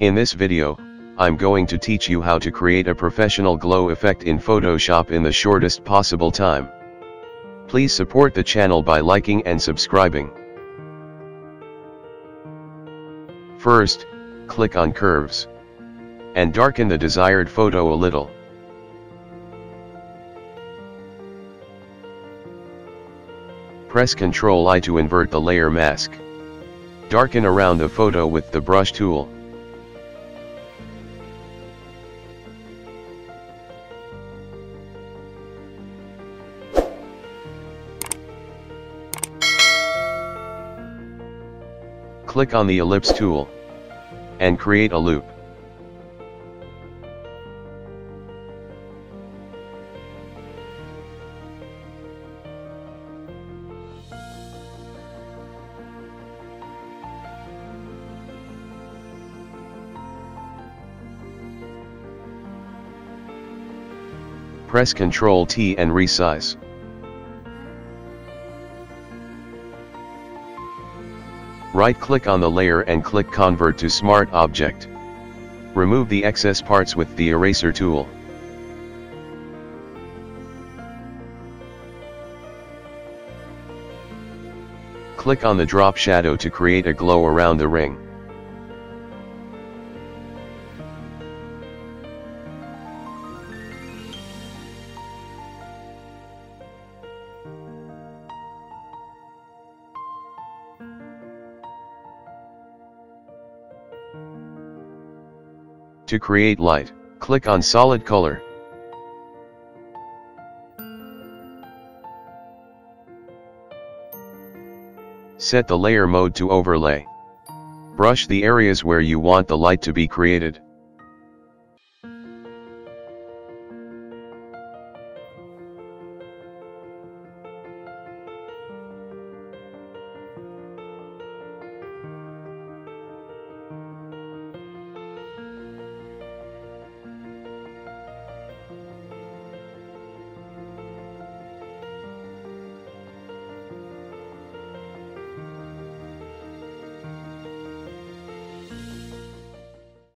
In this video, I'm going to teach you how to create a professional glow effect in Photoshop in the shortest possible time. Please support the channel by liking and subscribing. First, click on Curves and darken the desired photo a little. Press Ctrl I to invert the layer mask. Darken around the photo with the brush tool. Click on the ellipse tool and create a loop. Press Ctrl T and resize. Right-click on the layer and click Convert to Smart Object. Remove the excess parts with the eraser tool. Click on the drop shadow to create a glow around the ring. To create light, click on Solid Color. Set the layer mode to Overlay. Brush the areas where you want the light to be created.